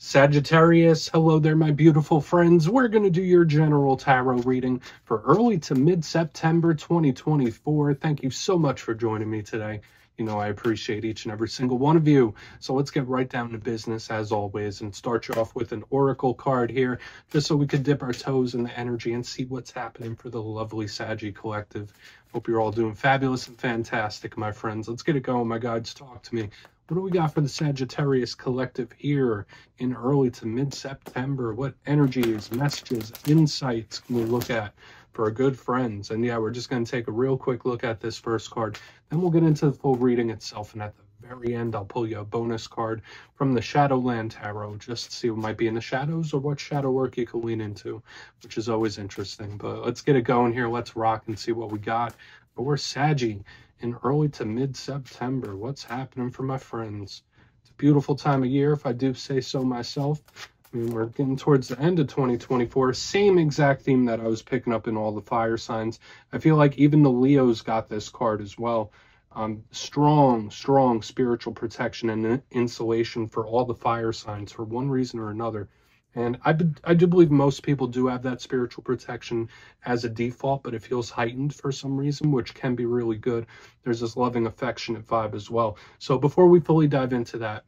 Sagittarius, hello there, my beautiful friends. We're going to do your general tarot reading for early to mid-September 2024. Thank you so much for joining me today. You know, I appreciate each and every single one of you. So let's get right down to business as always and start you off with an oracle card here, just so we could dip our toes in the energy and see what's happening for the lovely Saggy collective. Hope you're all doing fabulous and fantastic, my friends. Let's get it going. My guides, talk to me. What do we got for the Sagittarius collective here in early to mid-September? What energies, messages, insights can we look at for our good friends? And yeah, we're just going to take a real quick look at this first card. Then we'll get into the full reading itself. And at the very end, I'll pull you a bonus card from the Shadowland Tarot just to see what might be in the shadows or what shadow work you can lean into, which is always interesting. But let's get it going here. Let's rock and see what we got. But we're Saggy in early to mid-September. What's happening for my friends? It's a beautiful time of year, if I do say so myself. I mean, we're getting towards the end of 2024. Same exact theme that I was picking up in all the fire signs. I feel like even the Leos got this card as well. Strong spiritual protection and insulation for all the fire signs for one reason or another. And I do believe most people do have that spiritual protection as a default, but it feels heightened for some reason, which can be really good. There's this loving, affectionate vibe as well. So before we fully dive into that,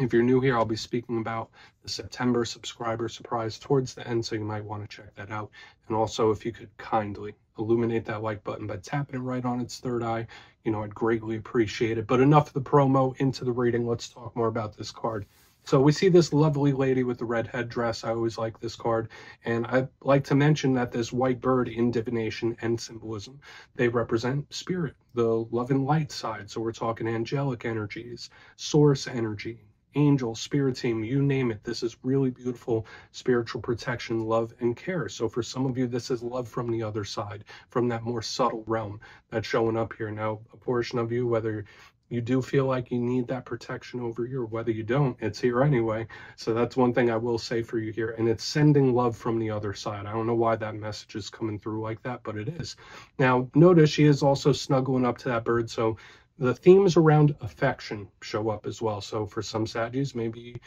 if you're new here, I'll be speaking about the September subscriber surprise towards the end, so you might want to check that out. And also, if you could kindly illuminate that like button by tapping it right on its third eye, you know, I'd greatly appreciate it. But enough of the promo, into the reading. Let's talk more about this card. So we see this lovely lady with the red headdress. I always like this card. And I like to mention that this white bird in divination and symbolism, they represent spirit, the love and light side. So we're talking angelic energies, source energy, angel, spirit team, you name it. This is really beautiful spiritual protection, love, and care. So for some of you, this is love from the other side, from that more subtle realm that's showing up here. Now, a portion of you, whether you do feel like you need that protection over you, or whether you don't, it's here anyway. So that's one thing I will say for you here. And it's sending love from the other side. I don't know why that message is coming through like that, but it is. Now, notice she is also snuggling up to that bird. So the themes around affection show up as well. So for some Saggies, maybe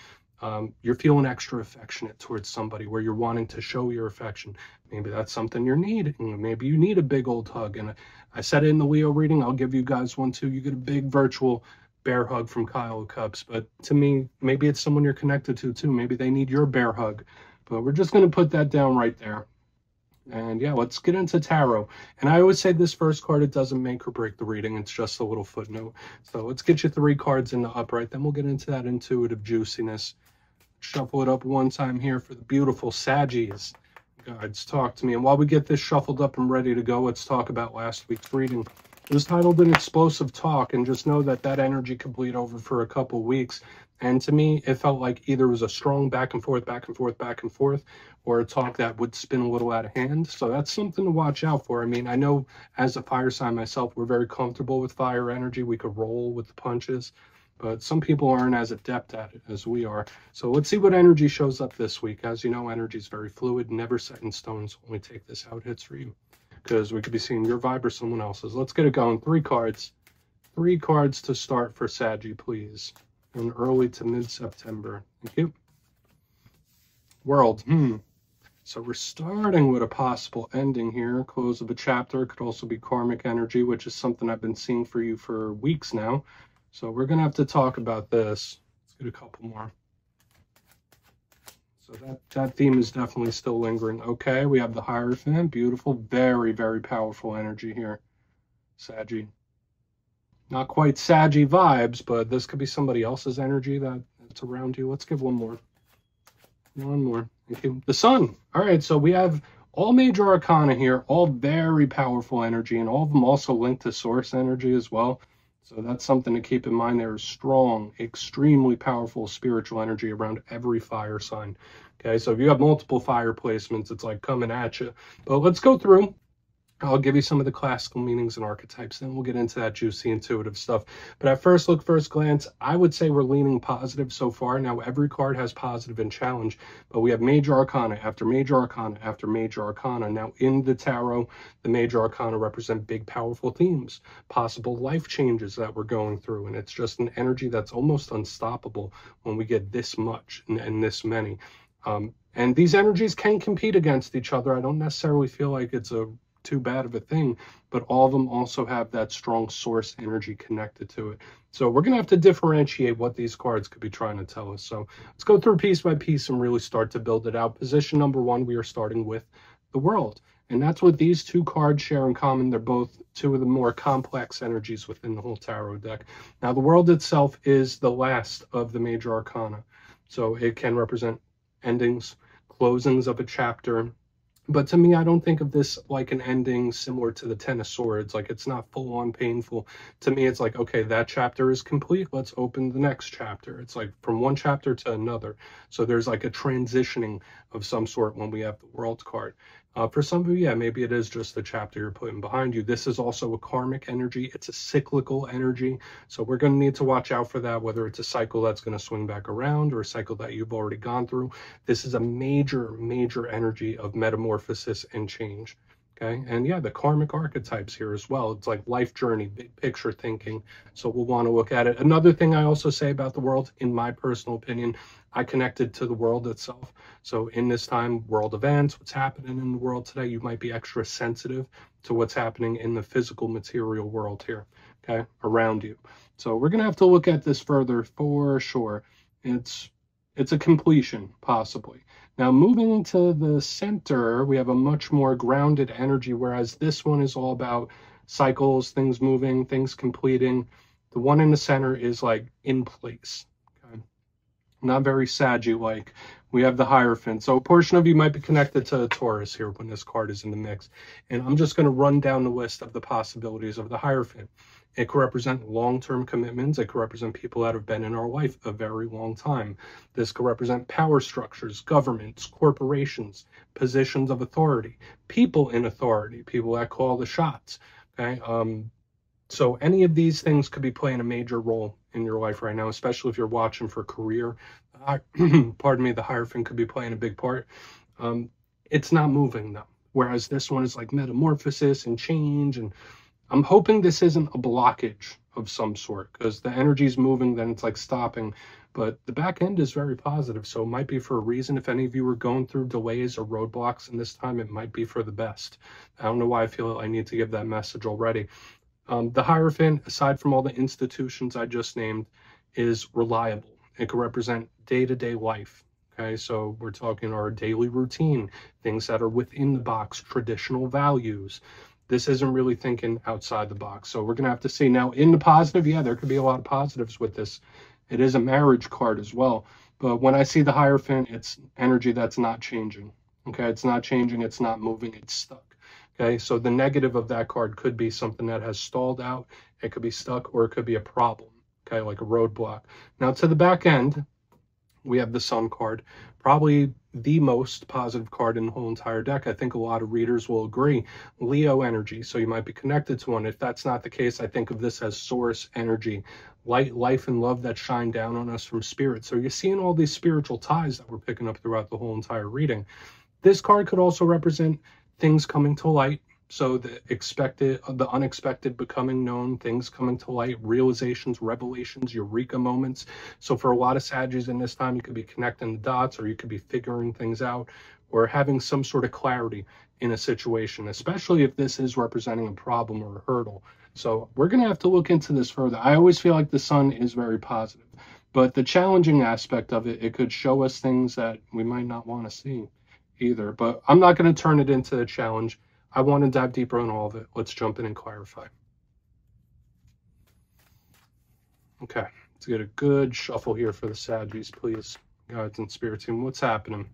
you're feeling extra affectionate towards somebody where you're wanting to show your affection. Maybe that's something you're needing. Maybe you need a big old hug. And I said it in the Leo reading. I'll give you guys one too. You get a big virtual bear hug from Kyle of Cups. But to me, maybe it's someone you're connected to too. Maybe they need your bear hug. But we're just going to put that down right there. And yeah, let's get into tarot. And I always say this first card, it doesn't make or break the reading. It's just a little footnote. So let's get you three cards in the upright. Then we'll get into that intuitive juiciness. Shuffle it up one time here for the beautiful Saggies. Guides, talk to me. And while we get this shuffled up and ready to go, let's talk about last week's reading. It was titled An Explosive Talk, and just know that that energy could bleed over for a couple weeks. And to me, it felt like either it was a strong back and forth, or a talk that would spin a little out of hand. So that's something to watch out for. I mean, I know as a fire sign myself, we're very comfortable with fire energy. We could roll with the punches, but some people aren't as adept at it as we are. So let's see what energy shows up this week. As you know, energy is very fluid, never set in stone. So when we take this out, it's for you, because we could be seeing your vibe or someone else's. Let's get it going. Three cards to start for Saggy, please. In early to mid-September. Thank you. World. So we're starting with a possible ending here. Close of a chapter. Could also be karmic energy, which is something I've been seeing for you for weeks now. So we're going to have to talk about this. Let's get a couple more. So that theme is definitely still lingering. Okay, we have the Hierophant. Beautiful. Very, very powerful energy here. Saggy. Not quite Saggy vibes, but this could be somebody else's energy that's around you. Let's give one more. Thank you. The Sun. All right, so we have all major arcana here, all very powerful energy, and all of them also linked to source energy as well. So that's something to keep in mind. There is strong, extremely powerful spiritual energy around every fire sign. Okay, so if you have multiple fire placements, it's like coming at you. But let's go through. I'll give you some of the classical meanings and archetypes, then we'll get into that juicy intuitive stuff. But at first look, first glance, I would say we're leaning positive so far. Now, every card has positive and challenge, but we have major arcana after major arcana after major arcana. Now, in the tarot, the major arcana represent big, powerful themes, possible life changes that we're going through. And it's just an energy that's almost unstoppable when we get this much and this many. And these energies can compete against each other. I don't necessarily feel like it's too bad of a thing, but all of them also have that strong source energy connected to it. So we're going to have to differentiate what these cards could be trying to tell us. So let's go through piece by piece and really start to build it out. Position number one, we are starting with the world. And that's what these two cards share in common. They're both two of the more complex energies within the whole tarot deck. Now, the world itself is the last of the major arcana. So it can represent endings, closings of a chapter. But to me, I don't think of this like an ending similar to the Ten of Swords. Like, it's not full on painful. To me, it's like, okay, that chapter is complete. Let's open the next chapter. It's like from one chapter to another. So there's like a transitioning of some sort when we have the world card. For some of you, yeah, maybe it is just the chapter you're putting behind you. This is also a karmic energy. It's a cyclical energy. So we're going to need to watch out for that, whether it's a cycle that's going to swing back around or a cycle that you've already gone through. This is a major, major energy of metamorphosis and change. Okay. And yeah, the karmic archetypes here as well. It's like life journey, big picture thinking. So we'll want to look at it. Another thing I also say about the world, in my personal opinion, I connected to the world itself. So in this time, world events, what's happening in the world today, you might be extra sensitive to what's happening in the physical material world here, okay, around you. So we're going to have to look at this further for sure. It's a completion, possibly. Now, moving to the center, we have a much more grounded energy, whereas this one is all about cycles, things moving, things completing. The one in the center is like in place. Okay? Not very Saggy-like. We have the Hierophant. So a portion of you might be connected to a Taurus here when this card is in the mix. And I'm just going to run down the list of the possibilities of the Hierophant. It could represent long-term commitments. It could represent people that have been in our life a very long time. This could represent power structures, governments, corporations, positions of authority, people in authority, people that call the shots. Okay. So any of these things could be playing a major role in your life right now, especially if you're watching for career. Pardon me, the Hierophant could be playing a big part. It's not moving though, whereas this one is like metamorphosis and change. And I'm hoping this isn't a blockage of some sort, because the energy's moving, then it's like stopping. But the back end is very positive, so it might be for a reason. If any of you are going through delays or roadblocks in this time, it might be for the best. I don't know why I feel I need to give that message already. The Hierophant, aside from all the institutions I just named, is reliable. It could represent day-to-day life. Okay, so we're talking our daily routine, things that are within the box, traditional values. This isn't really thinking outside the box. So we're going to have to see. Now, in the positive, yeah, there could be a lot of positives with this. It is a marriage card as well. But when I see the Hierophant, it's energy that's not changing. Okay, it's not changing. It's not moving. It's stuck. Okay, so the negative of that card could be something that has stalled out. It could be stuck, or it could be a problem. Okay, like a roadblock. Now, to the back end, we have the Sun card. Probably the most positive card in the whole entire deck. I think a lot of readers will agree. Leo energy, so you might be connected to one. If that's not the case, I think of this as source energy, light, life, and love that shine down on us from spirit. So you're seeing all these spiritual ties that we're picking up throughout the whole entire reading. This card could also represent things coming to light. So the expected, the unexpected becoming known, things coming to light, realizations, revelations, eureka moments. So for a lot of Saggies in this time, you could be connecting the dots, or you could be figuring things out, or having some sort of clarity in a situation, especially if this is representing a problem or a hurdle. So we're going to have to look into this further. I always feel like the Sun is very positive, but the challenging aspect of it, it could show us things that we might not want to see either. But I'm not going to turn it into a challenge. I want to dive deeper on all of it. Let's jump in and clarify. Okay, let's get a good shuffle here for the Saggies, please. Guides and Spirit Team, what's happening?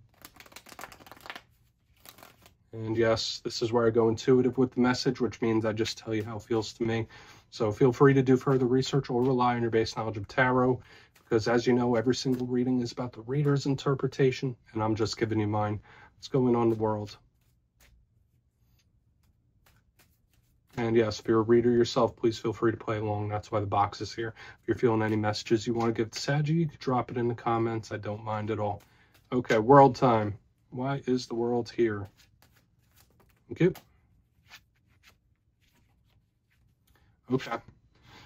And yes, this is where I go intuitive with the message, which means I just tell you how it feels to me. So feel free to do further research or rely on your base knowledge of tarot, because as you know, every single reading is about the reader's interpretation, and I'm just giving you mine. What's going on in the world? And yes, if you're a reader yourself, please feel free to play along. That's why the box is here. If you're feeling any messages you want to give to Saggy, drop it in the comments. I don't mind at all. Okay, world time. Why is the world here? Thank you. Okay.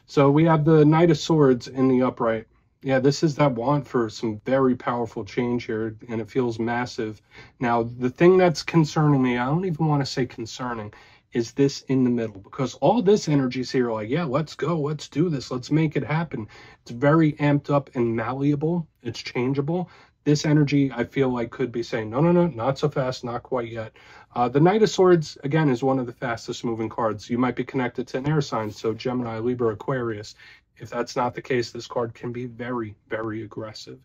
So we have the Knight of Swords in the upright. Yeah, this is that want for some very powerful change here, and it feels massive. Now, the thing that's concerning me, I don't even want to say concerning, is this in the middle, because all this energy's here like, yeah, let's go, let's do this, let's make it happen. It's very amped up and malleable. It's changeable. This energy, I feel like, could be saying, no, no, no, not so fast, not quite yet. The Knight of Swords, again, is one of the fastest moving cards. You might be connected to an air sign, so Gemini, Libra, Aquarius. If that's not the case, this card can be very, very aggressive.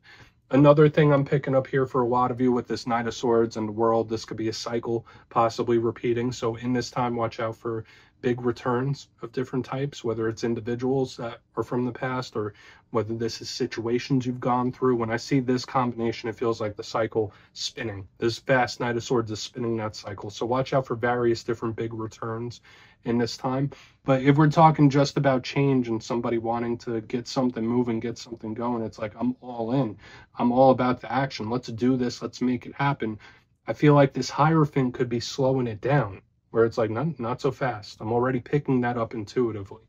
Another thing I'm picking up here for a lot of you with this Knight of Swords and the world, this could be a cycle possibly repeating. So in this time, watch out for big returns of different types, whether it's individuals that are from the past or whether this is situations you've gone through. When I see this combination, it feels like the cycle spinning. This vast Knight of Swords is spinning that cycle. So watch out for various different big returns in this time. But if we're talking just about change and somebody wanting to get something moving, get something going, it's like, I'm all in. I'm all about the action. Let's do this. Let's make it happen. I feel like this Hierophant could be slowing it down, where it's like, not so fast. I'm already picking that up intuitively.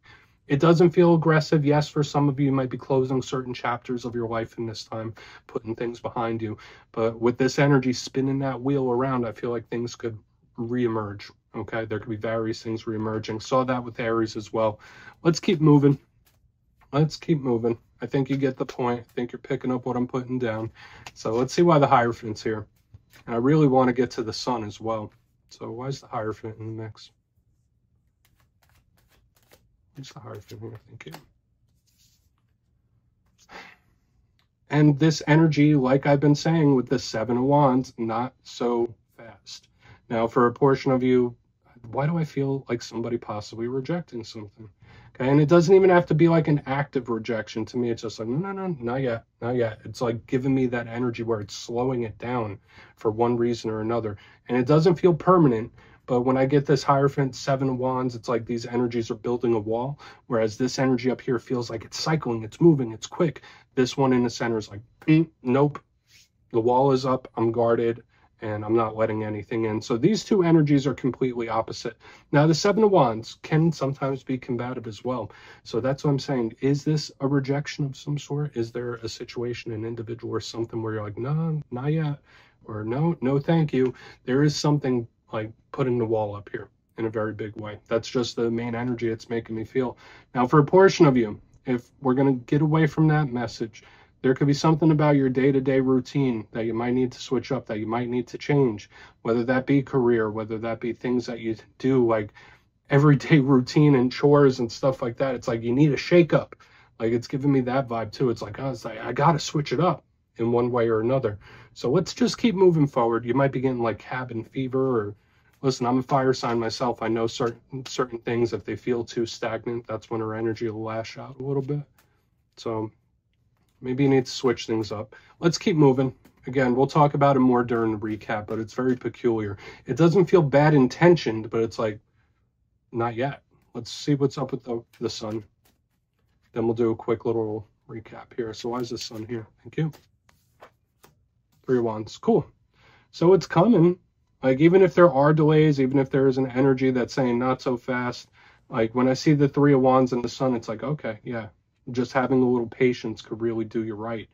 It doesn't feel aggressive. Yes, for some of you, you might be closing certain chapters of your life in this time, putting things behind you. But with this energy spinning that wheel around, I feel like things could reemerge. Okay, there could be various things reemerging. Saw that with Aries as well. Let's keep moving. Let's keep moving. I think you get the point. I think you're picking up what I'm putting down. So let's see why the Hierophant's here. And I really want to get to the Sun as well. So why is the Hierophant in the mix? Where's the Hierophant here? Thank you. And this energy, like I've been saying with the Seven of Wands, not so fast. Now, for a portion of you, why do I feel like somebody possibly rejecting something? Okay, and it doesn't even have to be like an active rejection. To me, it's just like, no, no, no, not yet, not yet. It's like giving me that energy where it's slowing it down for one reason or another. And it doesn't feel permanent, but when I get this Hierophant, Seven of Wands, it's like these energies are building a wall, whereas this energy up here feels like it's cycling, it's moving, it's quick. This one in the center is like, nope, the wall is up, I'm guarded, and I'm not letting anything in. So these two energies are completely opposite. Now, the Seven of Wands can sometimes be combative as well. So that's what I'm saying. Is this a rejection of some sort? Is there a situation, an individual or something where you're like, no, not yet, or no, no, thank you. There is something like putting the wall up here in a very big way. That's just the main energy it's making me feel. Now, for a portion of you, if we're going to get away from that message, there could be something about your day-to-day routine that you might need to switch up, that you might need to change, whether that be career, whether that be things that you do, like everyday routine and chores and stuff like that. It's like you need a shake-up. Like, it's giving me that vibe too. It's like, oh, it's like I got to switch it up in one way or another. So let's just keep moving forward. You might be getting like cabin fever, or listen, I'm a fire sign myself. I know certain things, if they feel too stagnant, that's when our energy will lash out a little bit. So maybe you need to switch things up. Let's keep moving. Again, we'll talk about it more during the recap, but it's very peculiar. It doesn't feel bad intentioned, but it's like, not yet. Let's see what's up with the Sun. Then we'll do a quick little recap here. So why is the Sun here? Thank you. Three of Wands. Cool. So it's coming. Like, even if there are delays, even if there is an energy that's saying not so fast, like when I see the Three of Wands and the Sun, it's like, okay, yeah. Just having a little patience could really do you right.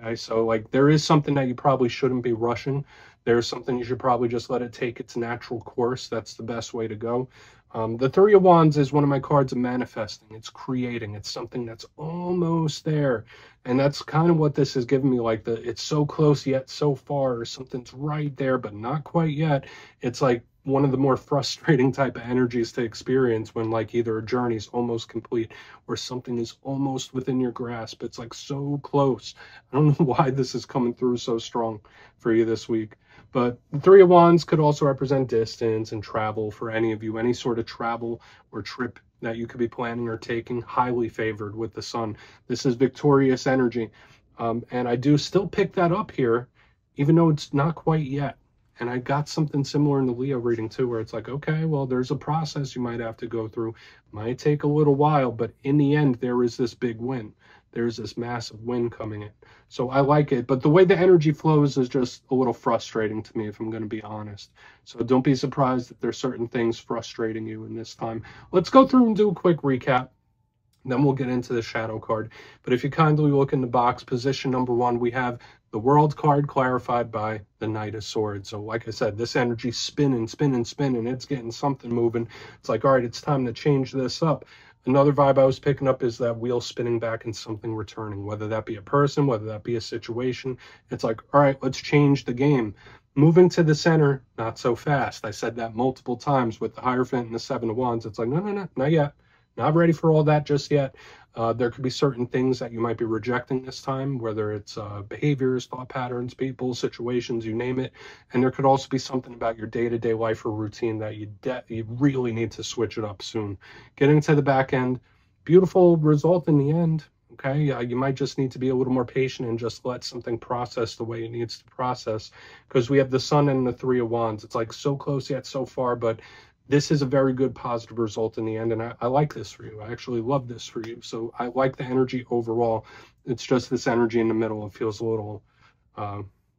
Okay, so like there is something that you probably shouldn't be rushing. There's something you should probably just let it take its natural course. That's the best way to go. The Three of Wands is one of my cards of manifesting. It's creating. It's something that's almost there. And that's kind of what this is giving me, like it's so close yet so far, or something's right there but not quite yet. It's like one of the more frustrating type of energies to experience, when like either a journey is almost complete or something is almost within your grasp. It's like so close. I don't know why this is coming through so strong for you this week. But the Three of Wands could also represent distance and travel for any of you, any sort of travel or trip that you could be planning or taking, highly favored with the Sun. This is victorious energy. And I do still pick that up here, even though it's not quite yet. And I got something similar in the Leo reading too, where it's like, okay, well, there's a process you might have to go through. Might take a little while, but in the end, there is this big win. There's this massive win coming in. So I like it. But the way the energy flows is just a little frustrating to me, if I'm going to be honest. So don't be surprised that there's certain things frustrating you in this time. Let's go through and do a quick recap. Then we'll get into the shadow card. But if you kindly look in the box, position number one, we have the World card clarified by the Knight of Swords. So like I said, this energy's spinning, spinning, spinning. It's getting something moving. It's like, all right, it's time to change this up. Another vibe I was picking up is that wheel spinning back and something returning, whether that be a person, whether that be a situation. It's like, all right, let's change the game. Moving to the center, not so fast. I said that multiple times with the Hierophant and the Seven of Wands. It's like, no, no, no, not yet. Not ready for all that just yet. There could be certain things that you might be rejecting this time, whether it's behaviors, thought patterns, people, situations, you name it. And there could also be something about your day-to-day life or routine that you really need to switch it up soon. Getting to the back end, beautiful result in the end. Okay, you might just need to be a little more patient and just let something process the way it needs to process, because we have the Sun and the Three of Wands. It's like so close yet so far, but this is a very good positive result in the end, and I like this for you. I actually love this for you. So I like the energy overall. It's just this energy in the middle. It feels a little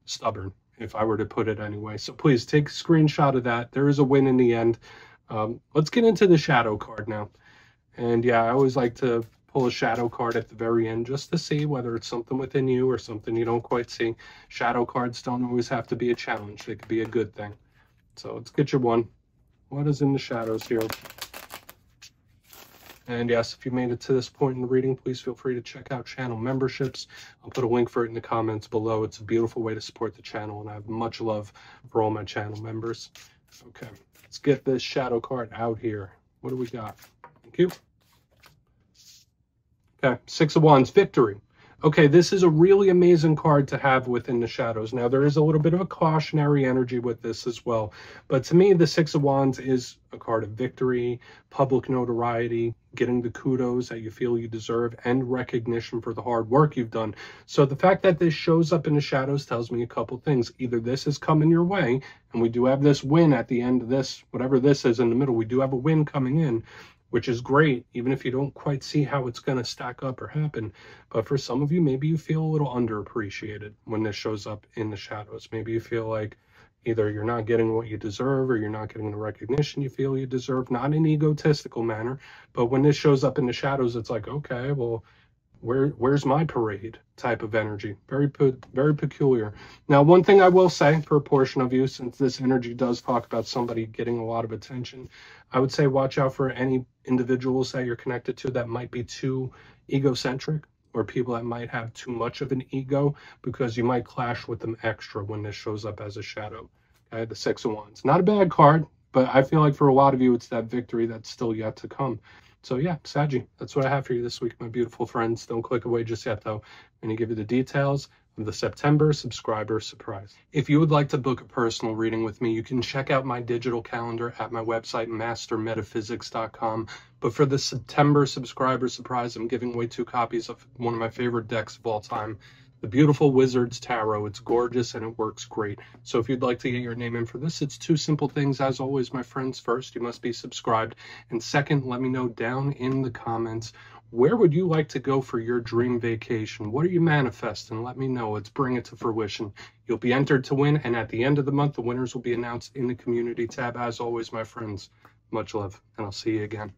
stubborn, if I were to put it anyway. So please take a screenshot of that. There is a win in the end. Let's get into the shadow card now. And yeah, I always like to pull a shadow card at the very end just to see whether it's something within you or something you don't quite see. Shadow cards don't always have to be a challenge. They could be a good thing. So let's get you one. What is in the shadows here? And yes, if you made it to this point in the reading, please feel free to check out channel memberships. I'll put a link for it in the comments below. It's a beautiful way to support the channel, and I have much love for all my channel members. Okay, let's get this shadow card out here. What do we got? Thank you. Okay, Six of Wands, victory. Okay, this is a really amazing card to have within the shadows. Now, there is a little bit of a cautionary energy with this as well. But to me, the Six of Wands is a card of victory, public notoriety, getting the kudos that you feel you deserve, and recognition for the hard work you've done. So the fact that this shows up in the shadows tells me a couple things. Either this is coming your way, and we do have this win at the end of this, whatever this is in the middle, we do have a win coming in, which is great, even if you don't quite see how it's going to stack up or happen. But for some of you, maybe you feel a little underappreciated when this shows up in the shadows. Maybe you feel like either you're not getting what you deserve or you're not getting the recognition you feel you deserve, not in an egotistical manner. But when this shows up in the shadows, it's like, okay, well, where's my parade type of energy? Very peculiar. Now, one thing I will say for a portion of you, since this energy does talk about somebody getting a lot of attention, I would say watch out for any individuals that you're connected to that might be too egocentric, or people that might have too much of an ego, because you might clash with them extra when this shows up as a shadow. Okay, the Six of Wands. Not a bad card, but I feel like for a lot of you, it's that victory that's still yet to come. So yeah, Saggy, that's what I have for you this week, my beautiful friends. Don't click away just yet, though. I'm going to give you the details of the September subscriber surprise. If you would like to book a personal reading with me, you can check out my digital calendar at my website, mastermetaphysics.com. But for the September subscriber surprise, I'm giving away 2 copies of one of my favorite decks of all time, the beautiful Wizard's Tarot. It's gorgeous and it works great. So if you'd like to get your name in for this, it's 2 simple things. As always, my friends, first, you must be subscribed. And second, let me know down in the comments, where would you like to go for your dream vacation? What are you manifesting? Let me know. Let's bring it to fruition. You'll be entered to win. And at the end of the month, the winners will be announced in the community tab. As always, my friends, much love. And I'll see you again.